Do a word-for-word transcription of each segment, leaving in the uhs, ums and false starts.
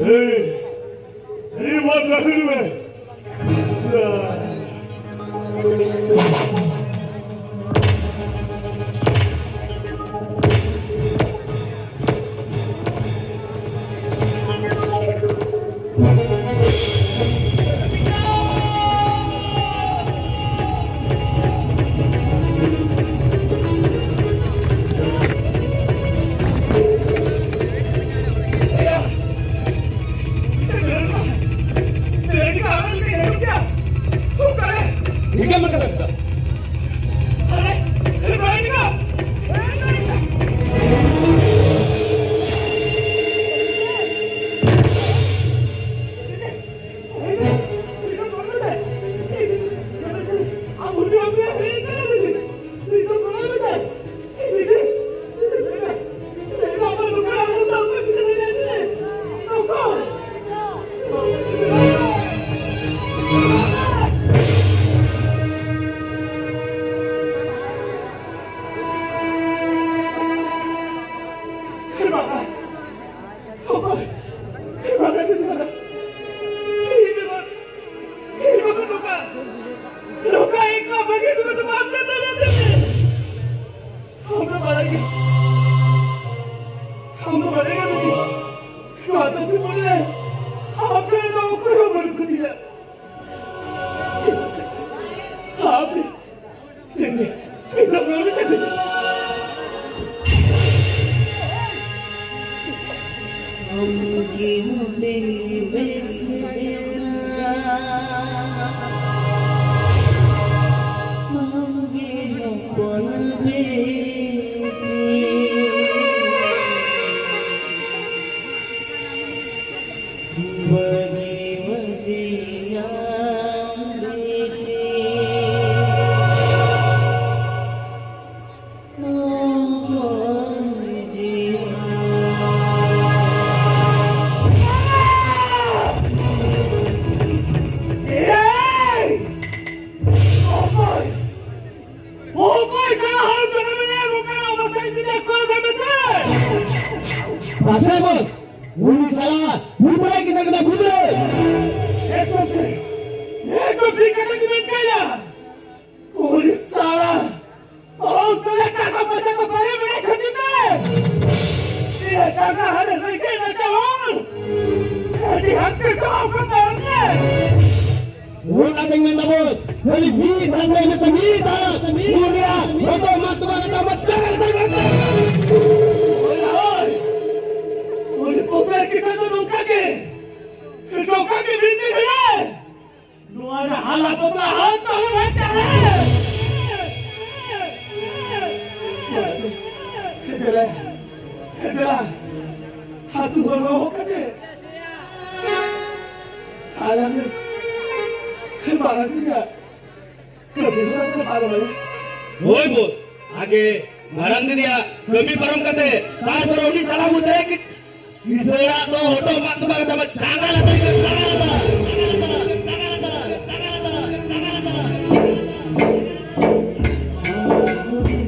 ايه ايه مرة حلوة.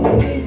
Thank you.